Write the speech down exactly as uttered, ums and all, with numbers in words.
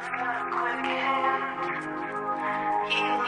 Quick hands.